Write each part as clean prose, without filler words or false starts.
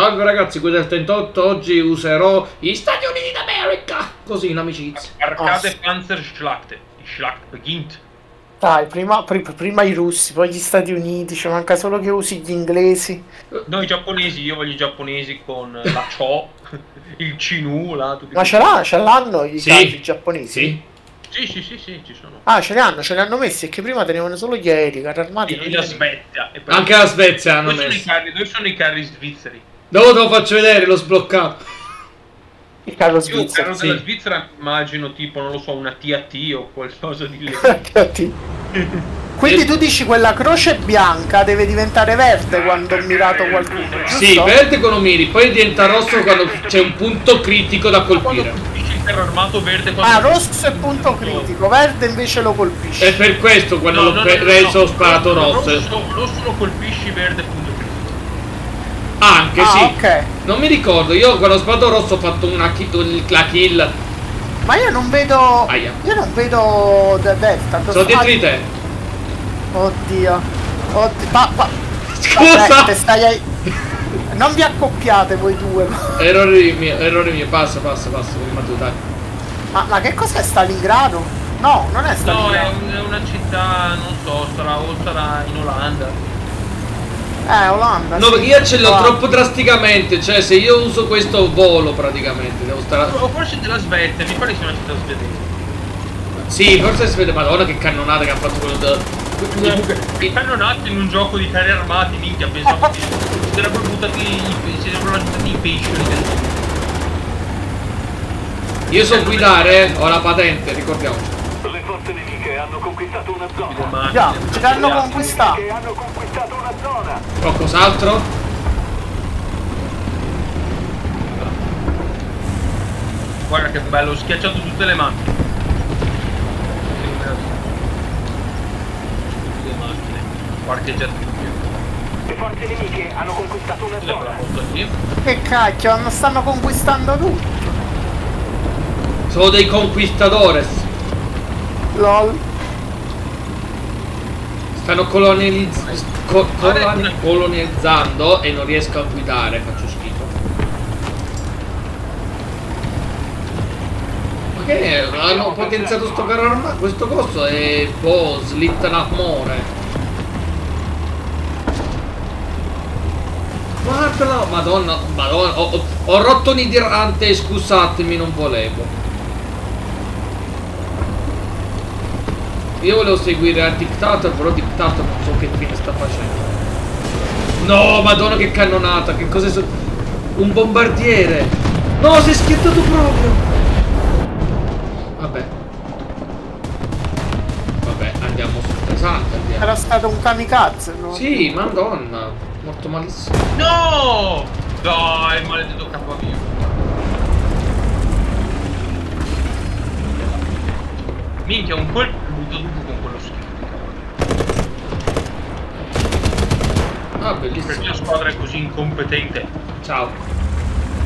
Salve ragazzi, qui del 38, oggi userò gli Stati Uniti d'America! Così, in amicizia. Arcade Panzer Schlacht. Dai, prima i russi, poi gli Stati Uniti, cioè manca solo che usi gli inglesi. Noi giapponesi, io voglio i giapponesi con la Cho, il Cinu, là, tutti. Ma ce l'hanno i tanti giapponesi? Sì. Sì, ci sono. Ah, ce li hanno messi, è che prima tenevano solo gli aerei, carri armati. E la Svezia. Anche la Svezia hanno messo. Dove sono i carri svizzeri? Dopo te lo faccio vedere, l'ho sbloccato. Il carro svizzero. Io, il carro della Svizzera immagino tipo, non lo so, una TAT o qualcosa di lì. TAT. Quindi tu dici quella croce bianca deve diventare verde quando ho mirato qualcuno. Sì, verde quando miri, poi diventa rosso quando c'è un punto critico da colpire. Armato verde quando rosso è punto critico, verde invece lo colpisci. È per questo quando l'ho preso ho sparato rosso. Rosso lo colpisci, verde punto critico. Anche sì. Okay. Non mi ricordo, io quando ho sparato rosso ho fatto una kill. Ma io non vedo. Aia. Io non vedo delta. Sono dietro di te. Oddio. Scusa. Vabbè, non vi accoppiate voi due. Errore mio, passa, prima tu, dai. Ma che cos'è Stalingrado? No, non è Stalingrado. No, è una città, non so, sarà in Olanda. Olanda. No, perché io ce l'ho troppo drasticamente, cioè se io uso questo volo praticamente, devo stare. O forse della Svezia, mi pare che sia una città svedese. Sì, forse è svedese, madonna che cannonata che ha fatto quello da. Che cannonate in un gioco di carri armati, minchia, pensavo che si sarebbero buttati i pescioli del mondo. Io so guidare, ho la patente, ricordiamoci. Le forze nemiche hanno conquistato una zona. Già, ce l'hanno conquistata. Qualcos'altro? Guarda che bello, ho schiacciato tutte le macchine. Parcheggiato le forze nemiche hanno conquistato una zona. Che cacchio, non stanno conquistando tutto. Sono dei conquistadores. Lol. Stanno colonizzando e non riesco a guidare, faccio schifo. Ma che è? Hanno potenziato sto carro armato, questo coso è boh, slitta l'amore. Guardalo, madonna, ho rotto un idrante, scusatemi, non volevo. Io volevo seguire a Dictator, però Dictator non so che fine sta facendo. No, madonna che cannonata, che cos'è? Un bombardiere. No, si è schiantato proprio. Vabbè, andiamo sul pesante, andiamo. Era stato un kamikaze, no? Sì, madonna. Morto malissimo. No! Dai, maledetto KV-1. Minchia, un colpo brutto con quello schifo. Ah, bellissimo. Perché la squadra è così incompetente? Ciao.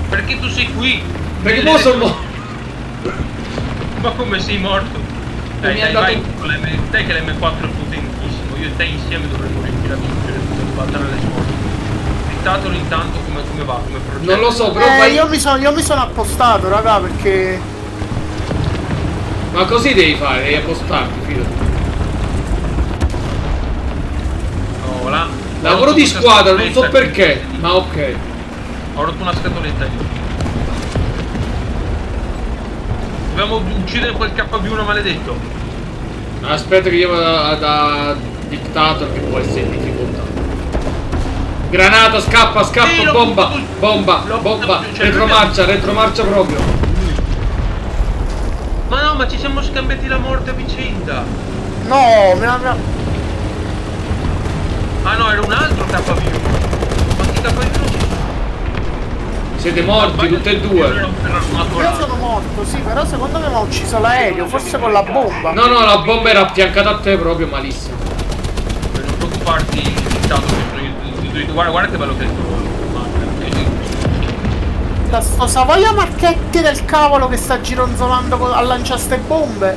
Perché tu sei qui? Perché mo sono morto. Ma come sei morto? Dai, vai con l'M4 che l'M4 è potentissimo. Io e te insieme dovremmo riuscire a vincere tutto, battere le squadre. Dittatelo intanto come va, come progetto. Non lo so, però vai... io mi sono appostato, raga, perché... Ma così devi fare, devi appostarti, fidati. No, là... Lavoro di squadra, non so perché, ma ok. Ho rotto una scatoletta io. Dobbiamo uccidere quel KV-1 maledetto. Aspetta che io vado da Dictator che può essere in difficoltà. Granata, scappa, sì, bomba, retromarcia proprio. Ma no, ma ci siamo scambiati la morte a vicenda. No, ah no, era un altro KV-1. Quanti KV-1 ci sono? Siete morti tutti e due. Io sono morto, sì, però secondo me mi ha ucciso l'aereo, forse con la bomba. No, la bomba era affiancata a te proprio malissimo. Per non preoccuparti, tanto guarda che bello che è il tuo. La sto Savoia Marchetti del cavolo che sta gironzolando a lanciare ste bombe.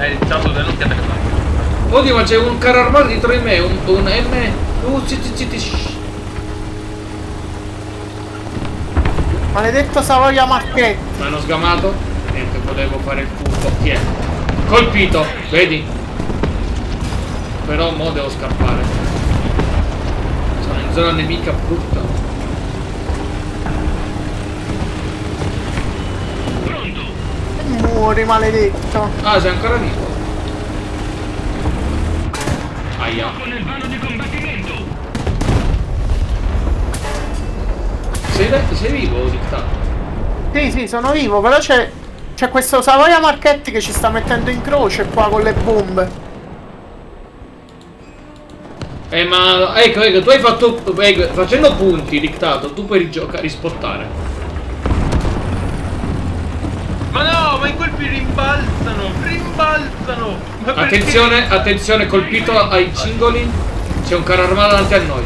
Il tanto non ti ha attaccato. Oddio, ma c'è un carro armato dietro di me, un M. Maledetto Savoia Marchetti. Mi hanno sgamato. Niente, volevo fare il punto. Chi è? Colpito, vedi? Però mo devo scappare. Sono in zona nemica brutta. Pronto. Muori maledetto. Ah, sei ancora vivo. Aia. Con il vano di combattimento. Sei vivo, Dictator? Sì, sì, sono vivo, però c'è questo Savoia Marchetti che ci sta mettendo in croce qua con le bombe. Ma ecco, tu hai fatto. Facendo punti, Dictator, tu puoi rigiocare, rispottare. Ma no, ma i colpi rimbalzano. Ma attenzione, perché? Attenzione, colpito ai cingoli. C'è un carro armato davanti a noi.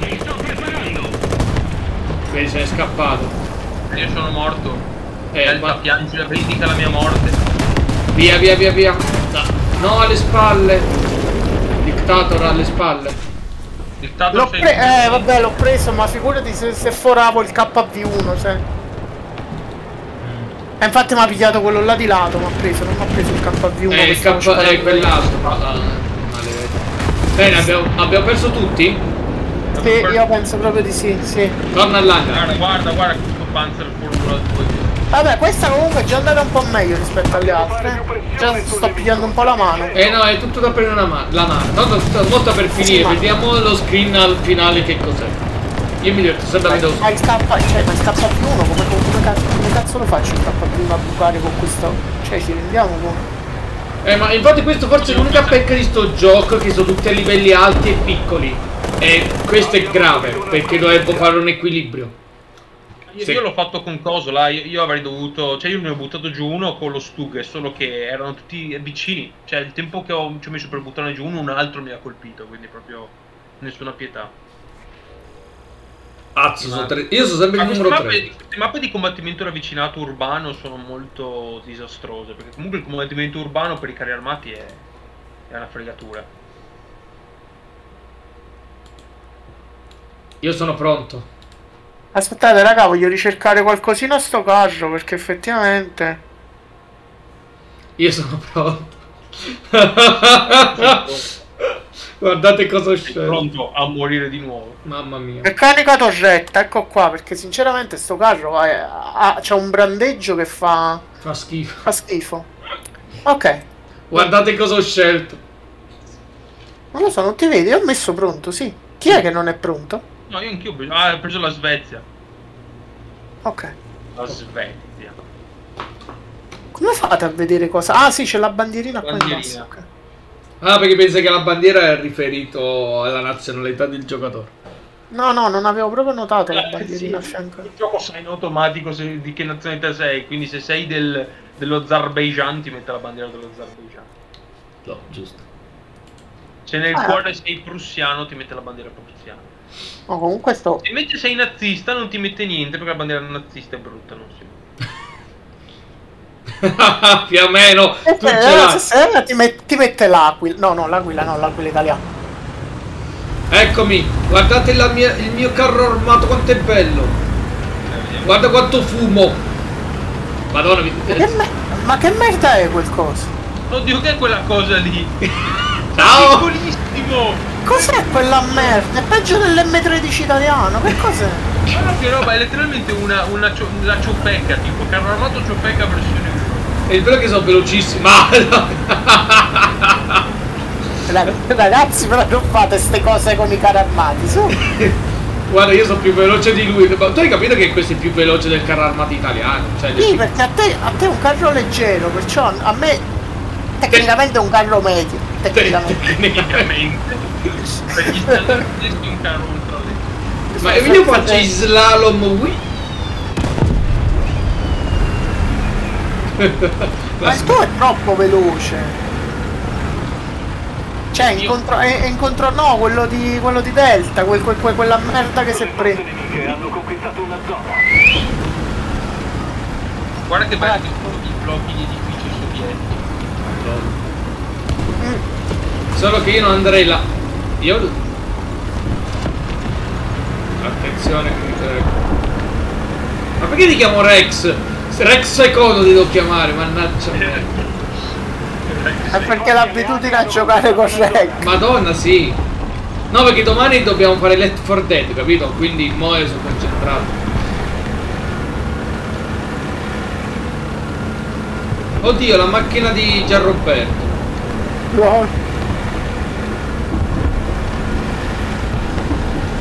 Mi sto preparando. Vedi, se ne è scappato. Io sono morto. Ma piangi la critica alla mia morte. Via, via, via, via. No, alle spalle. Dictator alle spalle. Dictator vabbè, l'ho preso, ma figurati se foravo il KV-1, cioè. E infatti mi ha pigliato quello là di lato, mi ha preso, non mi ha preso il KV-1. Il KV-1 è quell'altro. Bene, abbiamo perso tutti? Sì, io penso proprio di sì, sì. Torna all'angolo. Guarda questo Panzer 102. Vabbè, questa comunque è già andata un po' meglio rispetto alle altre. Già sto pigliando un po' la mano. Eh no, è tutto da prendere la mano. Tanto molto per finire, vediamo lo screen al finale che cos'è. Io mi diverto sempre vedo. Ma il KV-1, come cazzo lo faccio il KV-1 a bucare con questo? Cioè ci rendiamo con. Ma infatti questo forse è l'unica pecca di sto gioco, che sono tutti a livelli alti e piccoli. E questo è grave, perché dovevo fare un equilibrio. Io l'ho fatto con coso là, io avrei dovuto. Cioè io ne ho buttato giù uno con lo STUG, solo che erano tutti vicini. Cioè il tempo che ci ho messo per buttare giù uno, un altro mi ha colpito, quindi proprio nessuna pietà. Azzo, sono tre. Io sono sempre il numero 3. Le mappe di combattimento ravvicinato urbano sono molto disastrose, perché comunque il combattimento urbano per i carri armati è una fregatura. Io sono pronto. Aspettate raga, voglio ricercare qualcosina a sto carro, perché effettivamente io sono pronto. Guardate cosa ho scelto. Pronto a morire di nuovo. Mamma mia. Meccanica torretta, ecco qua, perché sinceramente sto carro c'ha un brandeggio che fa. Fa schifo. Fa schifo. Ok. Guardate cosa ho scelto. Non lo so, non ti vedi? Io ho messo pronto, sì. Chi è che non è pronto? No, io anch'io ho preso la Svezia. Ok. La Svezia. Come fate a vedere cosa? Ah sì, c'è la bandierina qua in basso. Okay. Ah, perché pensi che la bandiera è riferito alla nazionalità del giocatore. No, non avevo proprio notato la bandierina a fianco. Il gioco sa in automatico di che nazionalità sei, quindi se sei dello Zarbaigian ti mette la bandiera dello Zarbaigian. No, giusto. Se nel cuore sei prussiano ti mette la bandiera prussiana. Oh, comunque sto. Se invece sei nazista non ti mette niente, perché la bandiera nazista è brutta, non si. Più o meno. Se ti mette l'aquila. No, l'aquila no, l'aquila italiana. Eccomi, guardate il mio carro armato quanto è bello. Guarda quanto fumo. Madonna, ma che merda è quel coso? Oddio, che è quella cosa lì? Ciao! Piccolissimo! Cos'è quella merda? È peggio dell'M13 italiano, che cos'è? Guarda che roba, è letteralmente una ciopecca, tipo carro armato ciopecca versione 1. E il bello è che sono velocissimi. Ragazzi, però non fate ste cose con i carri armati, su. Guarda, io sono più veloce di lui, ma tu hai capito che questo è più veloce del carro armato italiano? Cioè, sì, perché a te è un carro leggero, perciò a me tecnicamente è un carro medio. Tecnicamente. Ma io faccio i slalom qui. Ma tu è troppo veloce. Cioè incontro no, quello di Delta, quella merda che si è presa. Guarda che bello i blocchi di edifici sovietici. Solo che io non andrei là. Io... Attenzione. Ma perché ti chiamo Rex? Rex è cosa ti devo chiamare, mannaggia. È perché l'abitudine a giocare con Rex. Madonna, sì. No, perché domani dobbiamo fare Left 4 Dead, capito? Quindi mo sono concentrato. Oddio, la macchina di Gian Roberto. No.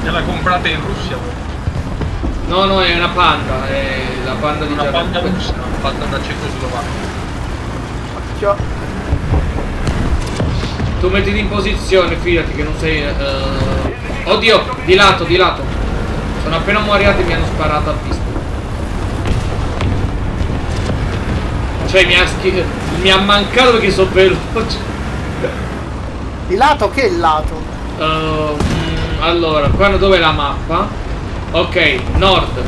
Me la comprate in Russia? No, no, è una panda, è la panda di Gian Roberto. Una panda russa, una panda da Cecoslovacchia. Tu mettiti in posizione, fidati che non sei... Oddio, di lato, di lato. Sono appena moriati e mi hanno sparato a vista. Cioè mi ha mancato perché sono veloce. Di lato, che lato? Allora, qua dov'è la mappa? Ok, nord.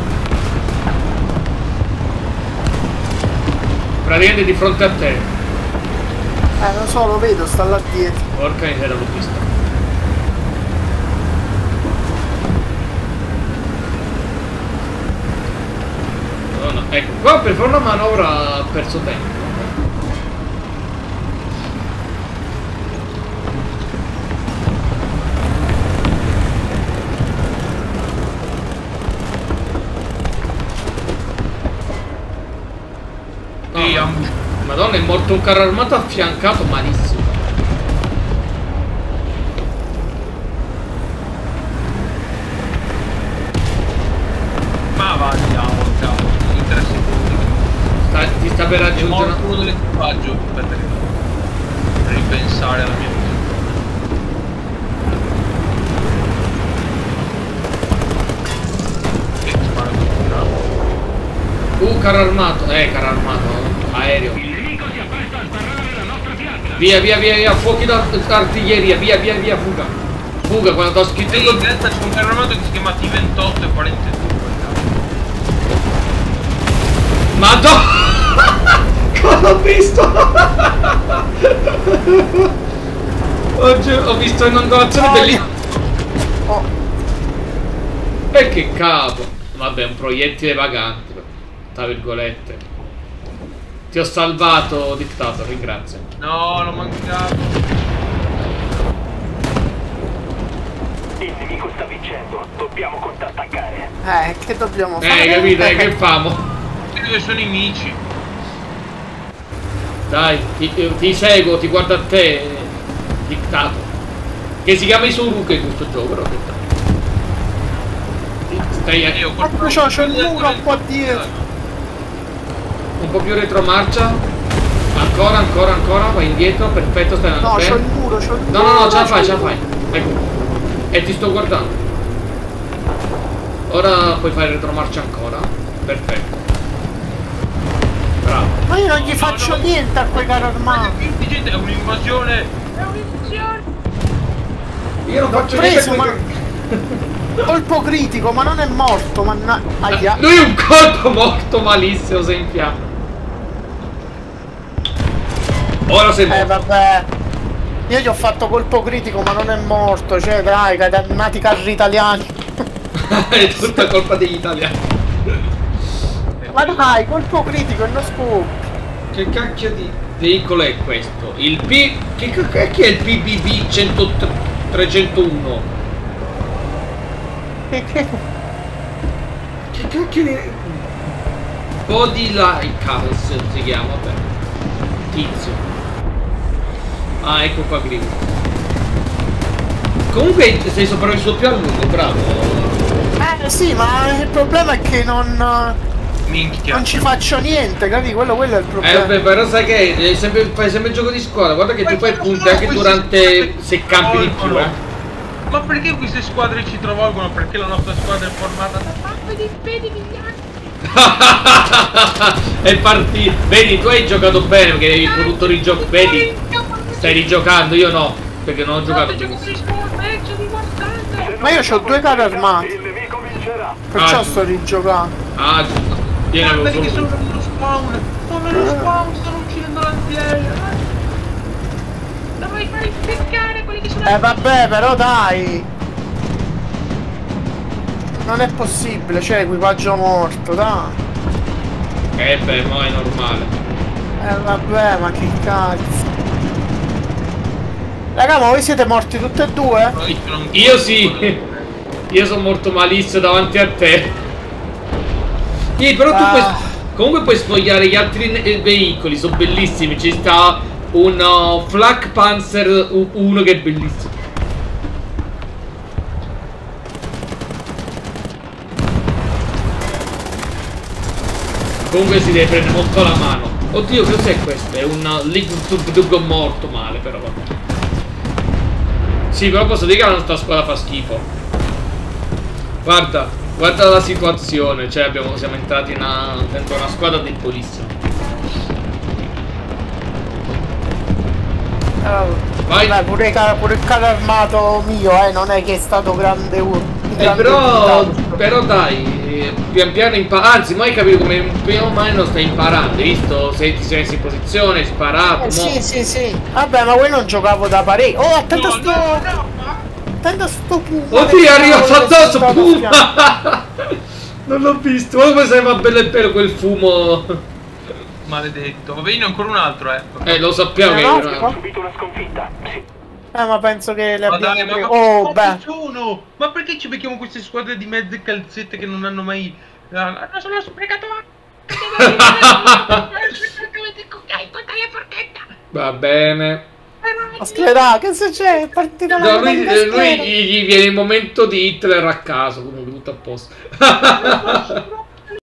Praticamente di fronte a te. Non so, lo vedo, sta là dietro. Porca miseria, l'ho visto. Ecco, qua per fare una manovra ha perso tempo. No, Madonna, è morto un carro armato affiancato malissimo. Ma andiamo, cavolo. Ti sta per raggiungere uno dell'equipaggio per ripensare alla mia vita. Carro armato, carro armato, aereo. Il nemico si appresta a sbarrare la nostra piazza. Via, via, via, via, fuochi d'artiglieria, via, via, via, fuga. Fuga, quando t'ho scritto in testa c'è un carro armato che si chiama T28 e 42. Madonna! Cosa ho visto? Oggi ho visto un'angolazione bellissima. E che cavolo! Vabbè, un proiettile vagante, tra virgolette. Ti ho salvato, Dictator, ringrazio. No, l'ho mancato. Il nemico sta vincendo, dobbiamo contrattaccare. Che dobbiamo fare? Capito, che famo? Dove sono i nemici? Dai, ti seguo, ti guardo a te, Dictator. Che si chiama Isoluc in questo gioco, però che tal. Stai a... Io c'ho il muro un po' dietro. Un po' più retromarcia. Ancora, ancora, ancora, vai indietro, perfetto, stai andando. No, c'ho il muro, c'ho il muro. No, no, no, ce la fai, ce la fai. Ecco. E ti sto guardando. Ora puoi fare retromarcia ancora. Perfetto. Bravo. Ma io non gli faccio niente a quel carro armato. È un'invasione. È un'invasione. Io non faccio niente. Colpo critico, ma non è morto, mannaggia. Lui è un colpo morto malissimo, sei in fiamma. Ora sei morto. Vabbè. Io gli ho fatto colpo critico, ma non è morto. Cioè, dai, dannati carri italiani. È tutta colpa degli italiani. Ma dai, colpo critico, è uno scoop. Che cacchio di veicolo è questo? Il P... Che cacchio è il PBB 10301? Che cacchio di... Body Lighthouse si chiama, vabbè. Tizio. Ah, ecco qua Grigio. Comunque sei sopravvissuto più a lungo, bravo. Sì, ma il problema è che non... Minchia. Non ci faccio niente, capi? Quello è il problema. Vabbè, però sai che fai sempre il gioco di squadra. Guarda che tu fai punti anche durante se campi di più, eh. Ma perché queste squadre ci travolgono? Perché la nostra squadra è formata da mappe di spedi miliardi. È partito. Vedi, tu hai giocato bene perché hai voluto rigiocare. Vedi, stai rigiocando, io no, perché non ho giocato. Ma io c'ho due carri armati, perciò sto rigiocando. Giusto. Ma perché sono uno spawn? Come lo spawn stanno uccidendo l'antiaereo? Dovrei far impeccare quelli che sono... vabbè, però dai! Non è possibile, c'è l'equipaggio morto, dai! Beh, ma è normale. Vabbè, ma che cazzo. Raga, ma voi siete morti tutti e due? Io sì. Io sono morto malissimo davanti a te. Sì, però tu puoi... Comunque puoi sfogliare gli altri veicoli, sono bellissimi. Ci sta un Flak Panzer 1 che è bellissimo. Comunque si deve prendere molto la mano. Oddio, cos'è questo? È un Ligtubdug morto male, però vabbè. Sì, però posso dire che la nostra squadra fa schifo. Guarda, guarda la situazione. Cioè siamo entrati dentro una squadra debolissima. Vai. Vabbè, pure il carro armato mio, non è che è stato grande urto. Però dai, pian piano impara. Anzi, mai capito come prima o mai non stai imparando, visto? Se ti sei messo in posizione, sparato. Sì. Vabbè, ma poi non giocavo da parecchio. Oh, attento sto. Attento sto puma. Oddio, arrivato addosso, puma! Non l'ho visto. Come sembra bello e bello quel fumo. Maledetto. Ma veniva ancora un altro, lo sappiamo che ho subito una sconfitta. Sì. Ma penso che le abbiamo... Oh, beh. Ma perché ci becchiamo queste squadre di mezze calzette che non hanno mai... Non sono sprecato! Va bene. Aspetta, che succede? È partita la mia. Lui gli viene il momento di Hitler a caso, comunque tutto a posto.